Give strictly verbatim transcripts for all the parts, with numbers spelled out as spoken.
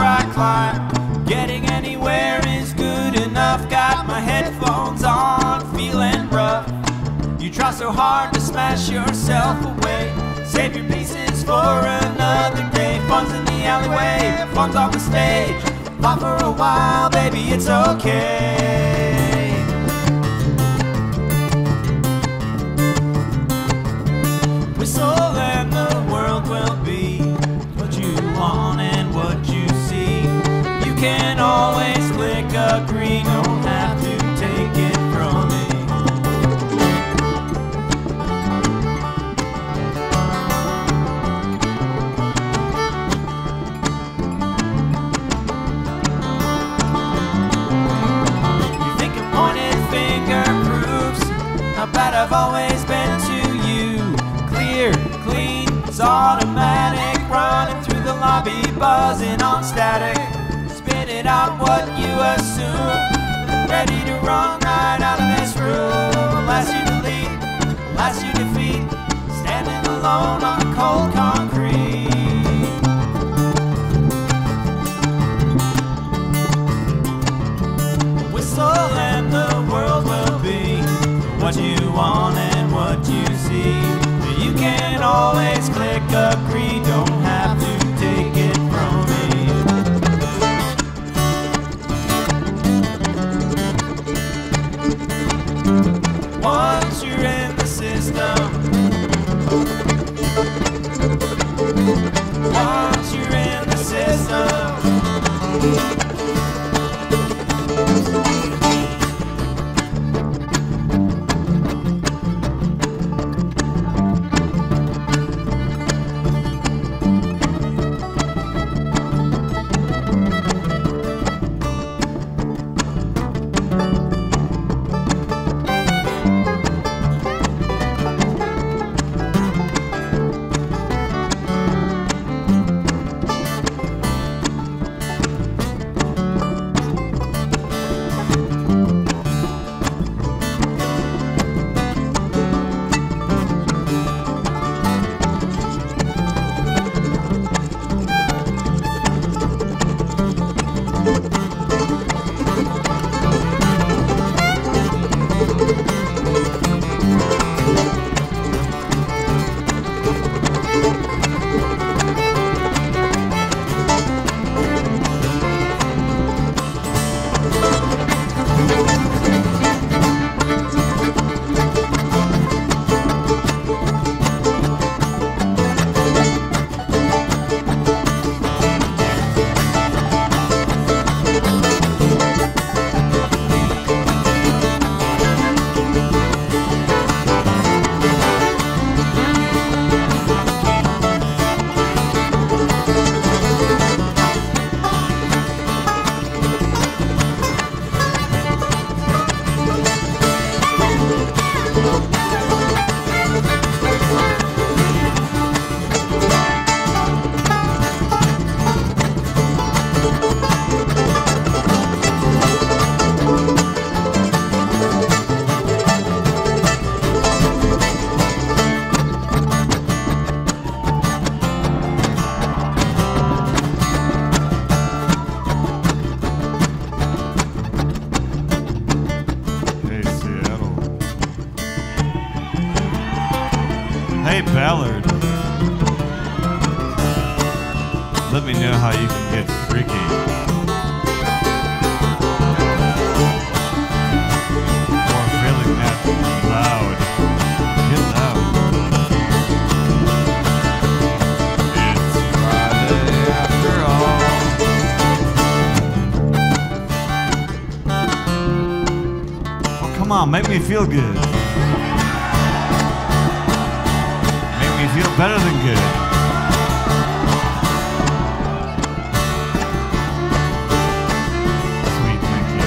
I climb. Getting anywhere is good enough. Got my headphones on, feeling rough. You try so hard to smash yourself away. Save your pieces for another day. Fun's in the alleyway, fun's on the stage. Pop for a while, baby, it's okay. Whistle and the world will be what you want and what you see. You can always click agree, don't have to take it from me. You think a pointed finger proves how bad I've always been to. Clean, it's automatic. Running through the lobby, buzzing on static. Spit it out what you assume. Ready to run right out of this room. Last you delete, last you defeat. Standing alone on cold concrete. A whistle and the world will be what you want and what you see. You can always click agree, don't have to take it from me. Once you're in the system, once you're in the system. Make me feel good. Make me feel better than good. Sweet, thank you.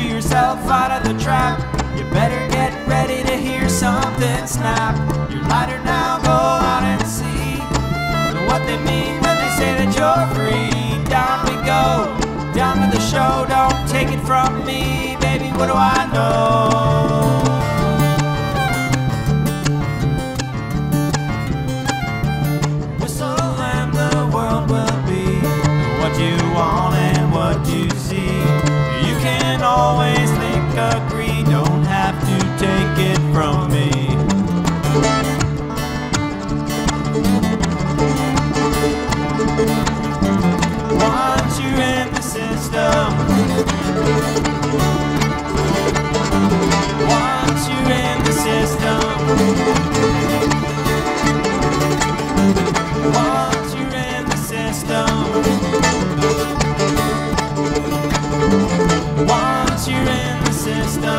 you yourself out of the trap. You better get ready to hear something snap. Your lighter now, go out and see what they mean when they say that you're free. Down we go, down to the show. Don't take it from me, baby, what do I know? Always think agree, don't have to take it from me. Once you're in the system, once you're in the system, once you're in the system. Once you're in the system.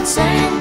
Sing,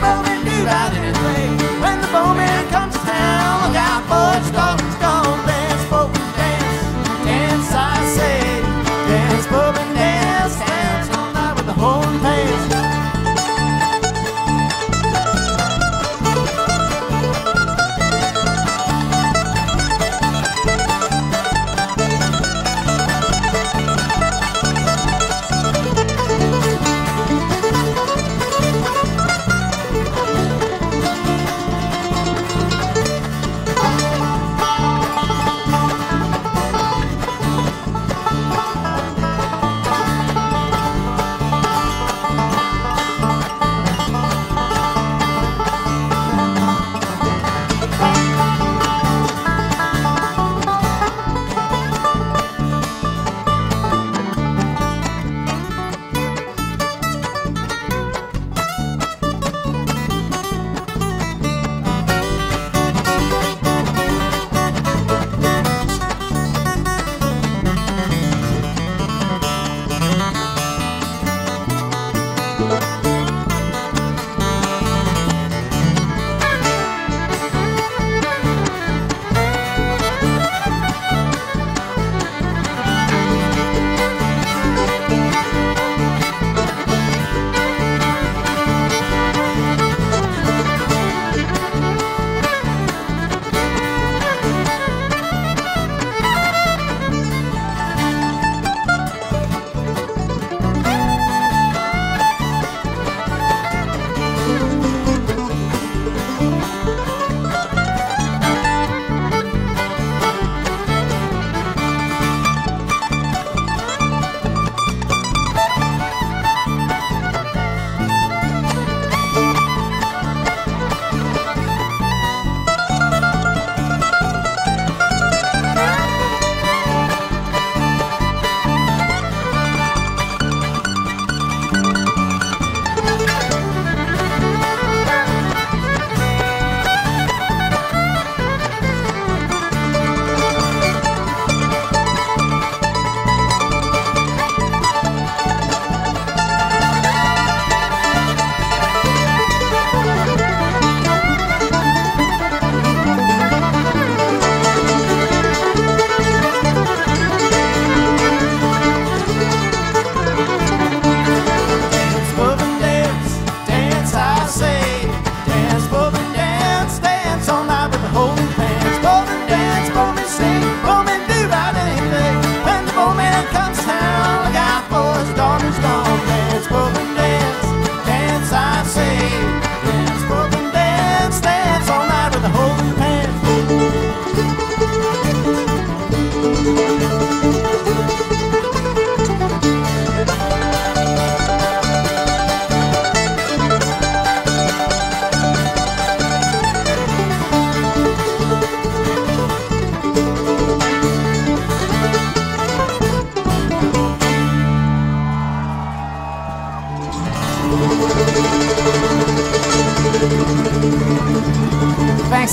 but we do that anyway.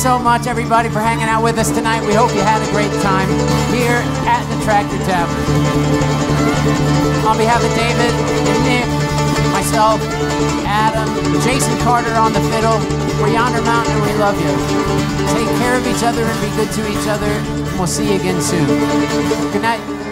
so much, everybody, for hanging out with us tonight. We hope you had a great time here at the Tractor Tavern. On behalf of David and Nick, myself, Adam, Jason Cater on the fiddle, we're Yonder Mountain and we love you. Take care of each other and be good to each other. We'll see you again soon. Good night.